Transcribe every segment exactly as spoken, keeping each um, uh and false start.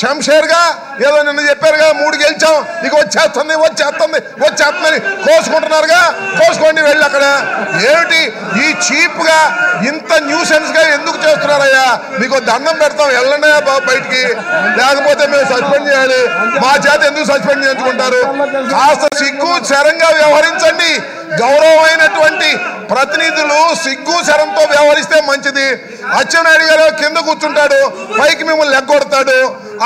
शमशेर गो मूड गेलचा वे वे कोसकटी चीप गा इंत न्यूसेंस दंडम पेड़ता बैठक की लेकिन मैं सस्पेंडी मा चेत सस्पेंड सिग्गू शरंगा व्यवहरिंचंडी గౌరవమైనటువంటి ప్రతినిధులు సిగ్గు శరంతో వ్యవహరిస్తే మంచిది. అచ్చెన్నాయుడు గారు కింద కూర్చుంటాడు, పైకి మిమ్మల్ని లెగ్గొడతాడు.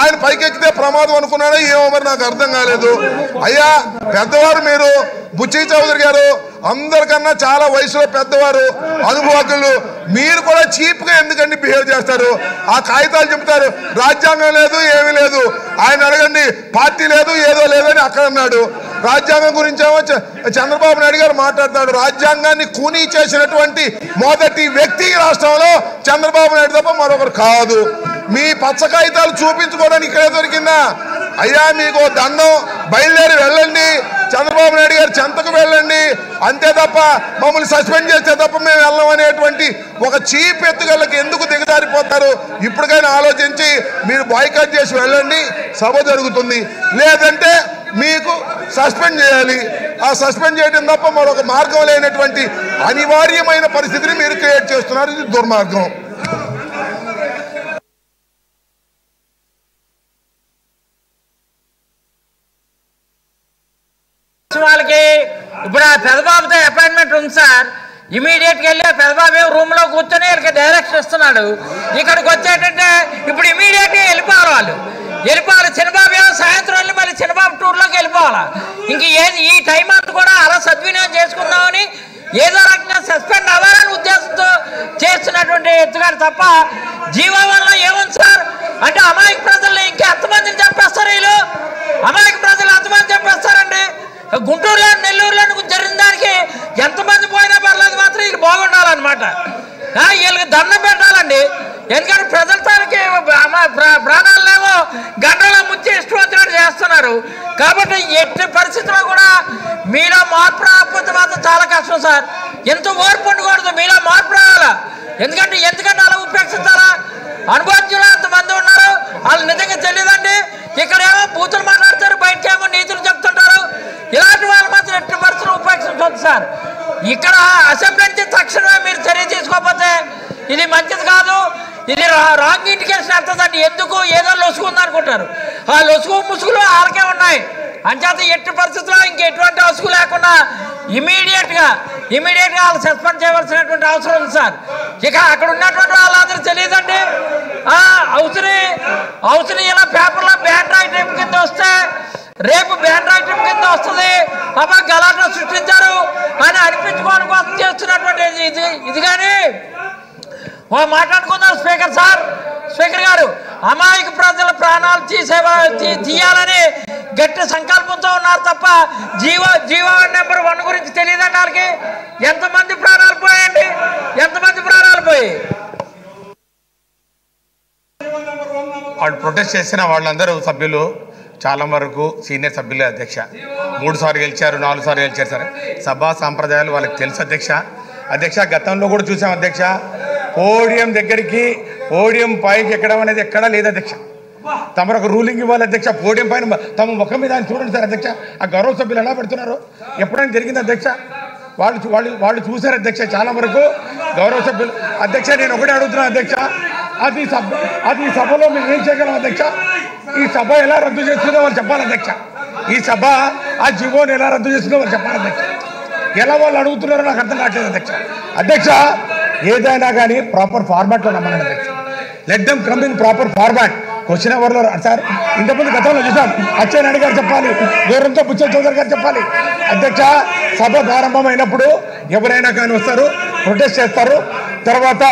ఆయన పైకి ఎక్కితే ప్రమాదం అనుకున్నాడో ఏమో మరి నాకు అర్థం కాలేదు. అయ్యా పెద్దవారు మీరు, బుచ్చి చౌదరి గారు అందరికన్నా చాలా వయసులో పెద్దవారు, అనుభవజ్ఞులు, మీరు కూడా చీప్ గా ఎందుకండి బిహేవ్ చేస్తారు? ఆ కాగితాలు చెప్తారు రాజ్యాంగం లేదు ఏమీ లేదు. ఆయన అడగండి పార్టీ లేదు ఏదో లేదని అక్కడ అన్నాడు. రాజ్యాంగం గురించి ఏమో చంద్రబాబు నాయుడు గారు మాట్లాడతాడు. రాజ్యాంగాన్ని కూనీ చేసినటువంటి మొదటి వ్యక్తి రాష్ట్రంలో చంద్రబాబు నాయుడు తప్ప మరొకరు కాదు. మీ పచ్చ కాగితాలు చూపించుకోవడానికి ఇక్కడే దొరికిందా? అయ్యా మీకు దండం, బయలుదేరి వెళ్ళండి, చంద్రబాబు నాయుడు గారు చెంతకు వెళ్ళండి, అంతే తప్ప మమ్మల్ని సస్పెండ్ చేస్తే తప్ప మేము వెళ్ళం అనేటువంటి ఒక చీప్ ఎత్తుగళ్ళకి ఎందుకు దిగజారిపోతారు? ఇప్పటికైనా ఆలోచించి మీరు బాయ్‌కాట్ చేసి వెళ్ళండి, సభ జరుగుతుంది. లేదంటే మీకు సస్పెండ్ చేయాలి. ఆ సస్పెండ్ చేయడం తప్ప మరొక మార్గం లేనటువంటి అనివార్యమైన పరిస్థితిని మీరు క్రియేట్ చేస్తున్నారు. ఇది దుర్మార్గం. వాళ్ళకి ఇప్పుడు ఆ పెదబాబుతో అపాయింట్మెంట్ ఉంది సార్, ఇమీడియట్గా వెళ్ళి ఆ పెదబాబు ఏమి రూమ్లో కూర్చొని వీళ్ళకి డైరెక్షన్ ఇస్తున్నాడు. ఇక్కడికి వచ్చేటంటే ఇప్పుడు ఇమీడియట్గా వెళ్ళిపోవాలి, వాళ్ళు వెళ్ళిపోవాలి. చిన్నబాబు ఏమో సాయంత్రం వెళ్ళి మళ్ళీ చిన్నబాబు టూర్లోకి వెళ్ళిపోవాలి. ఇంక ఏది ఈ టైం అంతా కూడా అలా సద్వినియోగం చేసుకుందామని ఏదో రకంగా సస్పెండ్ అవ్వాలని ఉద్దేశంతో చేస్తున్నటువంటి ఎత్తుగారు తప్ప జీవో వల్ల ఏముంది సార్? అంటే అమాయక ప్రజల్ని ఇంకా ఎంతమందిని చెప్పేస్తారు వీళ్ళు? అమాయక ప్రజలు ఎంతమంది చెప్పేస్తారండి? గుంటూరులో నెల్లూరులో జరిగిన దానికి ఎంతమంది పోయినా పర్లేదు, మాత్రం వీళ్ళు బాగుండాలన్నమాట. వీళ్ళకి దండం పెట్టాలండి. ఎందుకంటే ప్రజల తాలూకి ప్రాణాలు లేవో గంటలో ముంచి ఇష్టం వచ్చినట్టు చేస్తున్నారు. కాబట్టి ఎట్టి పరిస్థితుల్లో కూడా మీలో మార్పు రాకపోతే మాత్రం చాలా కష్టం సార్. ఎంత ఓర్పు ఉండకూడదు, మీలో మార్పు రావాలా. ఎందుకంటే ఎందుకంటే అలా ఉపేక్షించాలా? అనుభవజ్ఞులు అంతమంది ఉన్నారు, వాళ్ళు నిజంగా తెలియదండి. ఇక్కడేమో బూతులు మాట్లాడతారు, బయటకేమో నీతులు చెప్తుంటారు. ఇలాంటి వాళ్ళు మాత్రం ఎట్టి పరిస్థితులు ఉపేక్షించవచ్చు సార్. ఇక్కడ అసెంబ్లీ తక్షణమే మీరు చర్య తీసుకోకపోతే ఇది మంచిది కాదు. ఇది రాంగ్ ఇండికేషన్ అవుతుందండి. ఎందుకు ఏదో లొసుకుంది అనుకుంటారు, ఆ లొసుగు ముసుగులు వాళ్ళకే ఉన్నాయి. అంచేత ఎట్టి పరిస్థితుల్లో ఇంకెటువంటి అసుగు లేకుండా ఇమీడియట్గా ఇమీడియట్గా వాళ్ళు సస్పెండ్ చేయవలసినటువంటి అవసరం ఉంది సార్. ఇక అక్కడ ఉన్నటువంటి వాళ్ళందరూ తెలియదండి. అవసరం అవసరం ఇలా పేపర్లో బ్యాన్ రైటింగ్ కింద వస్తే రేపు బ్యాన్ రైటింగ్ కింద వస్తుంది, అబ్బా గలాటా సృష్టించారు అని అనిపించుకోవడం కోసం చేస్తున్నటువంటి ఇది ఇది కానీ మాట్లాడుకుందాం. స్పీకర్ సార్, స్పీకర్ గారు, అమాయక ప్రజల ప్రాణాలు తీసేవా తీయాలని గట్టి సంకల్పంతో ఉన్నారు తప్ప జీవో జీవో నెంబర్ వన్ గురించి తెలియదండి వాళ్ళకి. ఎంతమంది ప్రాణాలు పోయాయండి? ఎంతమంది ప్రాణాలు పోయి వాళ్ళు ప్రొటెస్ట్ చేసిన వాళ్ళందరూ సభ్యులు చాలా వరకు సీనియర్ సభ్యులే అధ్యక్ష. మూడు సార్లు గెలిచారు, నాలుగు సార్లు గెలిచారు సార్. సభా సాంప్రదాయాలు వాళ్ళకి తెలుసు అధ్యక్ష. అధ్యక్ష గతంలో కూడా చూసాం అధ్యక్ష, పోడియం దగ్గరికి పోడియం పైకి ఎక్కడం అనేది ఎక్కడా లేదు అధ్యక్ష. తమరు ఒక రూలింగ్ ఇవ్వాలి అధ్యక్ష. పోడియం పైన తమ ముఖం మీద ఆయన చూడండి సార్ అధ్యక్ష. ఆ గౌరవ సభ్యులు ఎలా పెడుతున్నారు ఎప్పుడైనా జరిగింది అధ్యక్ష? వాళ్ళు వాళ్ళు వాళ్ళు చూశారు అధ్యక్ష. చాలా వరకు గౌరవ సభ్యులు అధ్యక్ష, నేను ఒకటే అడుగుతున్నాను అధ్యక్ష, అది సభ అది ఈ సభలో మేము ఏం చేయగలం అధ్యక్ష? ఈ సభ ఎలా రద్దు చేస్తుందో వాళ్ళు చెప్పాలి అధ్యక్ష. ఈ సభ ఆ జీవోని ఎలా రద్దు చేస్తుందో వాళ్ళు చెప్పాలి అధ్యక్ష. ఎలా వాళ్ళు అడుగుతున్నారో నాకు అర్థం కావట్లేదు అధ్యక్ష. అధ్యక్ష ఏదైనా కానీ ప్రాపర్ ఫార్మాట్లో నమ్మనండి అధ్యక్ష. Let them come in proper format. Question అవర్లో సార్ ఇంతకుముందు గతంలో చూసాం. అచ్చెన్నాయుడు గారు చెప్పాలి, దూరంతో బుచ్చ చౌదరి గారు చెప్పాలి అధ్యక్ష. సభ ప్రారంభమైనప్పుడు ఎవరైనా కానీ వస్తారు, ప్రొటెస్ట్ చేస్తారు, తర్వాత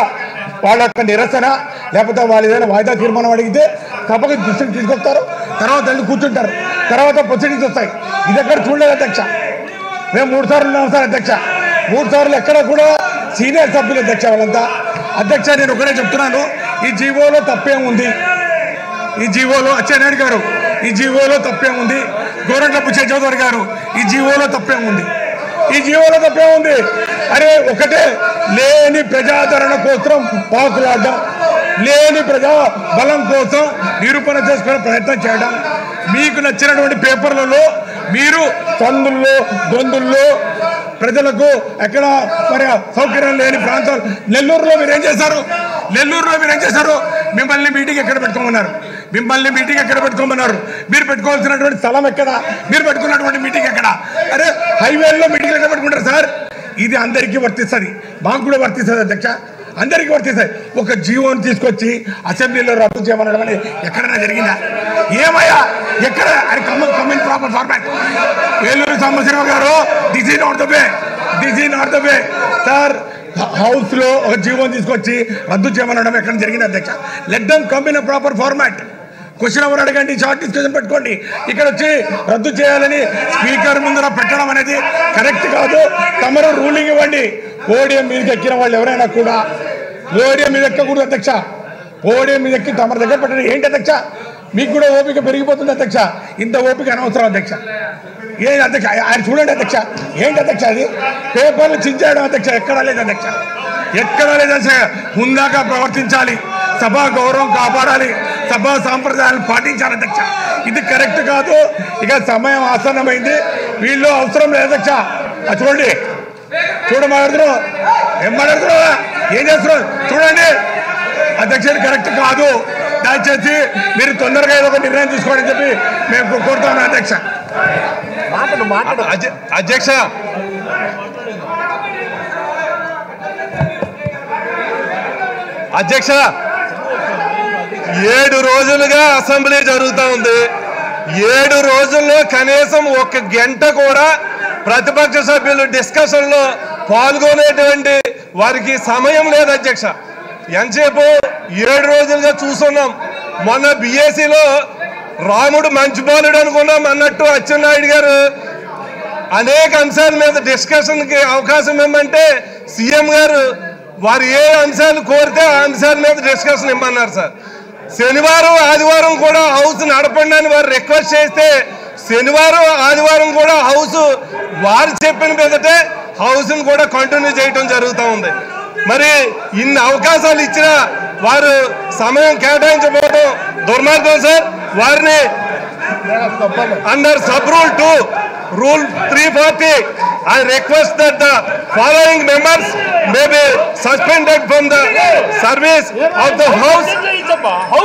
వాళ్ళ యొక్క నిరసన లేకపోతే వాళ్ళు ఏదైనా వాయిదా తీర్మానం అడిగితే సభకు దృష్టిని తీసుకొస్తారు, తర్వాత వెళ్ళి కూర్చుంటారు, తర్వాత ప్రొసీడింగ్స్ వస్తాయి. ఇది ఎక్కడ చూడలేదు అధ్యక్ష. మేము మూడు సార్లు ఉన్నాం సార్ అధ్యక్ష. మూడు సార్లు ఎక్కడ కూడా సీనియర్ సభ్యులు అధ్యక్ష వాళ్ళంతా. అధ్యక్ష నేను ఒకటే చెప్తున్నాను, ఈ జీవోలో తప్పేముంది? ఈ జీవోలో అచ్చెన్నాయుడు గారు ఈ జీవోలో తప్పేముంది? గోరంట్ల బుచ్చ చౌదరి గారు ఈ జీవోలో తప్పేముంది? ఈ జీవోలో తప్పేముంది? అరే ఒకటే, లేని ప్రజాదరణ కోసం పాకులాడ్డం, लेनी प्रजा बल कोसम निरूपण चुस्क प्रयत्न चयन पेपर संदुल्लो गोंदुल्लो ప్రజలకు ఎక్కడ మరి సౌకర్యం లేని ప్రాంతాలు నెల్లూరులో మీరు ఏం చేశారు నెల్లూరులో మీరు ఏం చేశారు మిమ్మల్ని మీటింగ్ ఎక్కడ పెట్టుకోమన్నారు మిమ్మల్ని మీటింగ్ ఎక్కడ పెట్టుకోమన్నారు మీరు పెట్టుకోవాల్సినటువంటి స్థలం ఎక్కడ మీరు పెట్టుకున్నటువంటి మీటింగ్ ఎక్కడ అరే హైవేల్లో మీటింగ్ ఎక్కడ పెట్టుకుంటారు సార్ ఇది అందరికీ వర్తిస్తది మాకు కూడా వర్తిస్తది అధ్యక్ష అందరికీ వర్తిస్తది ఒక జీవోని తీసుకొచ్చి అసెంబ్లీలో రద్దు చేయమనడం అనేది ఎక్కడైనా జరిగిందా ఏమయ్యా ఎక్కడ అరే come come in proper format Eluru Sambasivarao గారు this is not the way this is not the way sir house లో ఒక జీవోని తీసుకొచ్చి రద్దు చేయమనడం ఎక్కడ జరిగింది అధ్యక్ష let them come in proper format question ఎవరు అడగండి షార్ట్ డిస్కషన్ పెట్టుకోండి ఇక్కడ వచ్చి రద్దు చేయాలని స్పీకర్ ముందర పెట్టడం అనేది కరెక్ట్ కాదు తమరు రూలింగ్ ఇవ్వండి ఓడియం మీదకి ఎక్కిన వాళ్ళు ఎవరైనా కూడా ఓడియం మీద ఎక్కకూడదు అధ్యక్ష ఓడియం మీద ఎక్కి తమరు దగ్గర పెట్టండి ఏంటి అధ్యక్ష మీకు కూడా ఓపిక పెరిగిపోతుంది అధ్యక్ష ఇంత ఓపిక అనవసరం అధ్యక్ష ఏం అధ్యక్ష ఆయన చూడండి అధ్యక్ష ఏంటి అధ్యక్ష అది పేపర్లు చించేయడం అధ్యక్ష ఎక్కడా లేదు అధ్యక్ష ఎక్కడా లేదు అధ్యక్ష హుందాగా ప్రవర్తించాలి సభా గౌరవం కాపాడాలి సభా సాంప్రదాయాలను పాటించాలి అధ్యక్ష ఇది కరెక్ట్ కాదు ఇక సమయం ఆసన్నమైంది వీళ్ళు అవసరం లేదు అధ్యక్ష చూడండి చూడ మాట్లాడుతున్నావు ఏం మాట్లాడుతున్నావా ఏం చేస్తున్నావు చూడండి అధ్యక్ష ఇది కరెక్ట్ కాదు దయచేసి మీరు తొందరగా ఏదో ఒక నిర్ణయం తీసుకోవాలని చెప్పి మేము కోరుతాను అధ్యక్ష అధ్యక్ష అధ్యక్ష ఏడు రోజులుగా అసెంబ్లీ జరుగుతూ ఉంది ఏడు రోజుల్లో కనీసం ఒక గంట కూడా ప్రతిపక్ష సభ్యులు డిస్కషన్లో పాల్గొనేటువంటి వారికి సమయం లేదు అధ్యక్ష ఎంతసేపు ఏడు రోజులుగా చూస్తున్నాం మొన్న బిఎస్సిలో రాముడు మంచి బాలుడు అనుకున్నాం అన్నట్టు అచ్చెన్నాయుడు గారు అనేక అంశాల మీద డిస్కషన్కి అవకాశం ఇవ్వమంటే సీఎం గారు వారు ఏ అంశాలు కోరితే ఆ అంశాల మీద డిస్కషన్ ఇవ్వమన్నారు సార్ శనివారం ఆదివారం కూడా హౌస్ నడపండి అని వారు రిక్వెస్ట్ చేస్తే శనివారం ఆదివారం కూడా హౌస్ వారు చెప్పిన మీదటే హౌస్ను కూడా కంటిన్యూ చేయడం జరుగుతూ ఉంది మరి ఇన్ని అవకాశాలు ఇచ్చినా వారు సమయం కేటాయించబోవడం దుర్మార్గం సార్ వారిని under sub rule two rule three forty I request that the following members may be suspended from the service of the house